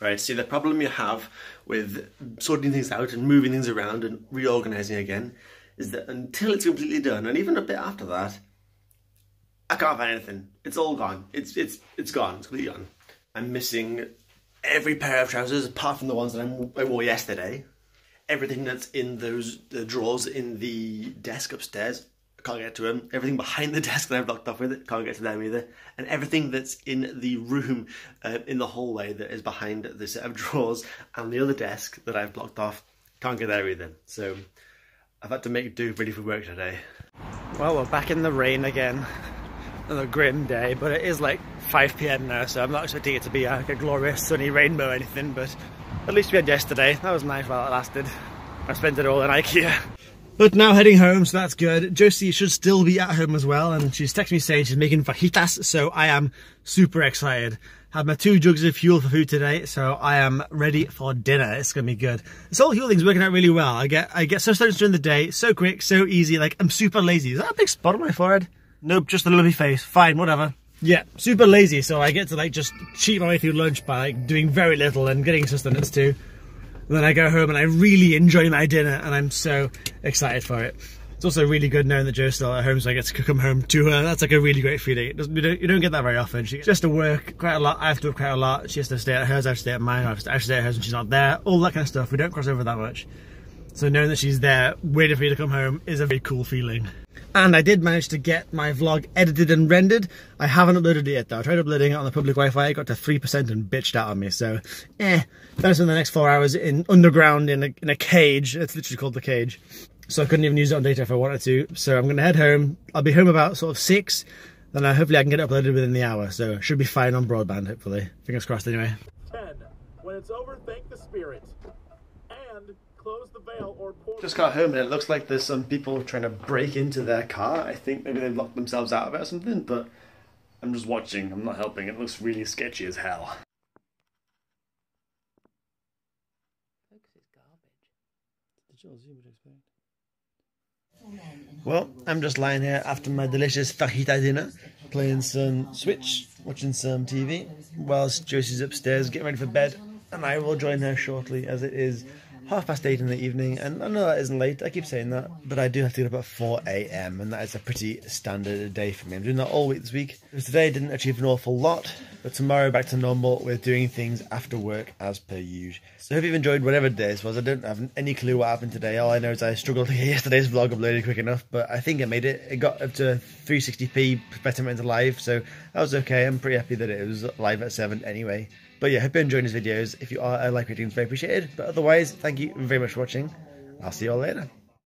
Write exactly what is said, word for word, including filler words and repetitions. right? See, the problem you have with sorting things out and moving things around and reorganizing again is that until it's completely done, and even a bit after that, I can't find anything. It's all gone. It's it's it's gone. It's completely gone. I'm missing every pair of trousers apart from the ones that I'm, I wore yesterday. Everything that's in those the drawers in the desk upstairs, I can't get to them. Everything behind the desk that I've locked off with it, can't get to them either. And everything that's in the room, uh, in the hallway that is behind the set of drawers and the other desk that I've blocked off, can't get there either. So I've had to make do really for work today. Well, we're back in the rain again. Another grim day, but it is like five p m now, so I'm not expecting it to be like a glorious sunny rainbow or anything, but at least we had yesterday. That was nice while it lasted. I spent it all in IKEA. But now heading home, so that's good. Josie should still be at home as well, and she's texted me saying she's making fajitas, so I am super excited. Had my two jugs of fuel for food today, so I am ready for dinner. It's gonna be good. This whole fuel thing's working out really well. I get I get so started during the day, so quick, so easy, like I'm super lazy. Is that a big spot on my forehead? Nope, just a lovely face. Fine, whatever. Yeah, super lazy, so I get to like just cheat my way through lunch by like doing very little and getting sustenance too. Then I go home and I really enjoy my dinner and I'm so excited for it. It's also really good knowing that Joe's still at home, so I get to come home to her. That's like a really great feeling. It doesn't, you, don't, you don't get that very often. She has to work quite a lot, I have to work quite a lot, she has to stay at hers, I have to stay at mine, I have to stay at hers when she's not there, all that kind of stuff. We don't cross over that much. So knowing that she's there, waiting for me to come home is a very cool feeling. And I did manage to get my vlog edited and rendered. I haven't uploaded it yet though. I tried uploading it on the public Wi-Fi, it got to three percent and bitched out on me. So, eh, better spend the next four hours in underground in a, in a cage. It's literally called the cage. So I couldn't even use it on data if I wanted to. So I'm going to head home. I'll be home about sort of six. Then I, hopefully I can get it uploaded within the hour. So should be fine on broadband, hopefully. Fingers crossed anyway. ten. When it's over, thank the spirit. And... close the veil or pour. Just got home and it looks like there's some people trying to break into their car. I think maybe they've locked themselves out of it or something, but I'm just watching, I'm not helping. It looks really sketchy as hell. Well, I'm just lying here after my delicious fajita dinner, playing some Switch, watching some T V, whilst Josie's upstairs getting ready for bed, and I will join her shortly as it is half past eight in the evening, and I know that isn't late, I keep saying that, but I do have to get up at four a m, and that is a pretty standard day for me. I'm doing that all week this week. Because today I didn't achieve an awful lot, but tomorrow back to normal with doing things after work as per usual. So I hope you've enjoyed whatever day this was. I don't have any clue what happened today. All I know is I struggled to get yesterday's vlog uploaded quick enough, but I think I made it. It got up to three sixty p betterment live, so that was okay. I'm pretty happy that it was live at seven anyway. But yeah, hope you're enjoying these videos. If you are, a like rating is very appreciated. But otherwise, thank you very much for watching. I'll see you all later.